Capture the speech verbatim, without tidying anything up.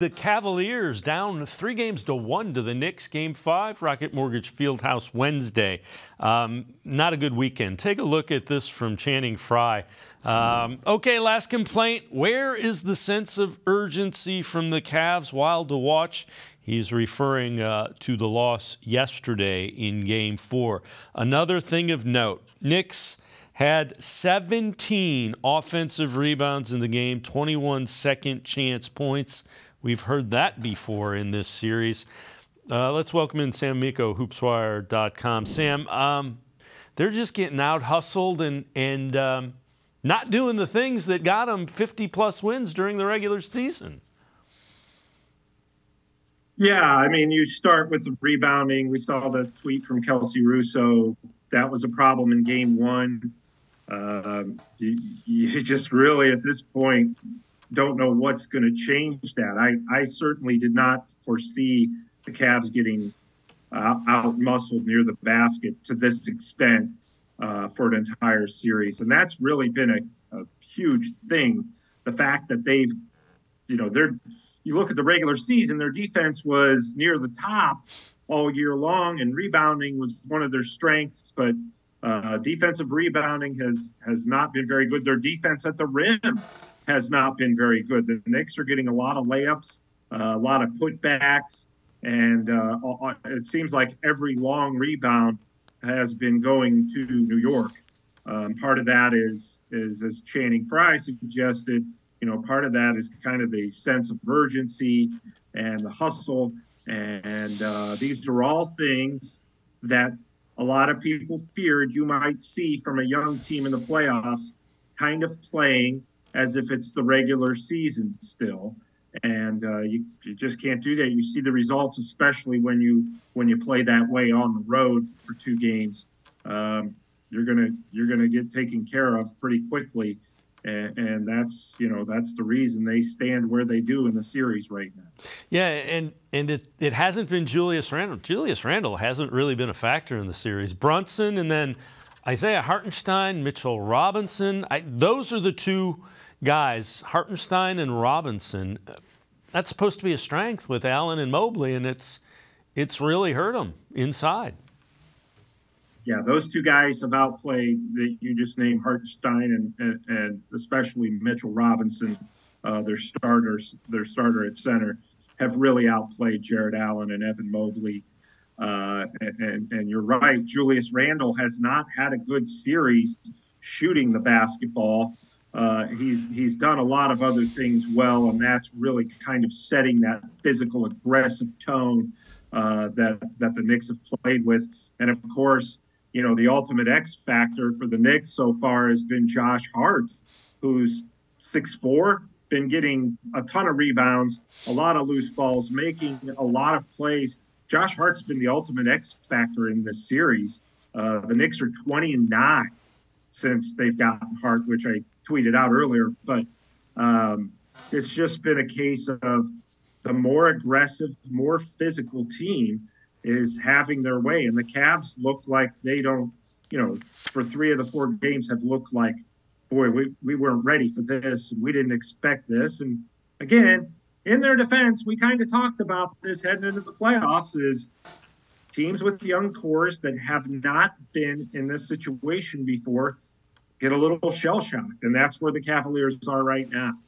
The Cavaliers down three games to one to the Knicks. Game five, Rocket Mortgage Fieldhouse Wednesday. Um, not a good weekend. Take a look at this from Channing Frye. Um, okay, last complaint. Where is the sense of urgency from the Cavs? Wild to watch. He's referring uh, to the loss yesterday in game four. Another thing of note, Knicks had seventeen offensive rebounds in the game, twenty-one second chance points. We've heard that before in this series. Uh, let's welcome in Sam Miko, Hoopswire dot com. Sam, um, they're just getting out-hustled and, and um, not doing the things that got them fifty-plus wins during the regular season. Yeah, I mean, you start with the rebounding. We saw the tweet from Kelsey Russo. That was a problem in game one. Uh, you, you just really, at this point, don't know what's going to change that. I, I certainly did not foresee the Cavs getting uh, out-muscled near the basket to this extent uh, for an entire series. And that's really been a, a huge thing. The fact that they've, you know, they're, you look at the regular season, their defense was near the top all year long, and rebounding was one of their strengths, but uh, defensive rebounding has, has not been very good. Their defense at the rim has not been very good. The Knicks are getting a lot of layups, uh, a lot of putbacks, and uh, it seems like every long rebound has been going to New York. Um, part of that is, is, as Channing Frye suggested, you know, part of that is kind of the sense of urgency and the hustle. And uh, these are all things that a lot of people feared you might see from a young team in the playoffs, kind of playing as if it's the regular season still. And uh, you, you just can't do that. You see the results, especially when you when you play that way on the road for two games. Um, you're gonna you're gonna get taken care of pretty quickly, and, and that's you know that's the reason they stand where they do in the series right now. Yeah, and and it it hasn't been Julius Randle. Julius Randle hasn't really been a factor in the series. Brunson and then Isaiah Hartenstein, Mitchell Robinson. I, those are the two guys, Hartenstein and Robinson. That's supposed to be a strength with Allen and Mobley, and it's it's really hurt them inside. Yeah, those two guys have outplayed that you just named, Hartenstein and, and, and especially Mitchell Robinson, uh, their starters, their starter at center, have really outplayed Jared Allen and Evan Mobley. Uh, and, and you're right, Julius Randle has not had a good series shooting the basketball. Uh, he's he's done a lot of other things well, and that's really kind of setting that physical, aggressive tone uh, that that the Knicks have played with. And of course, you know, the ultimate X factor for the Knicks so far has been Josh Hart, who's six foot four, been getting a ton of rebounds, a lot of loose balls, making a lot of plays. Josh Hart's been the ultimate X factor in this series. Uh, the Knicks are twenty and nine since they've gotten Hart, which I tweeted out earlier, but um, it's just been a case of the more aggressive, more physical team is having their way. And the Cavs look like they don't, you know, for three of the four games have looked like, boy, we, we weren't ready for this, and we didn't expect this. And again, in their defense, we kind of talked about this heading into the playoffs, is teams with young cores that have not been in this situation before get a little shell-shocked, and that's where the Cavaliers are right now.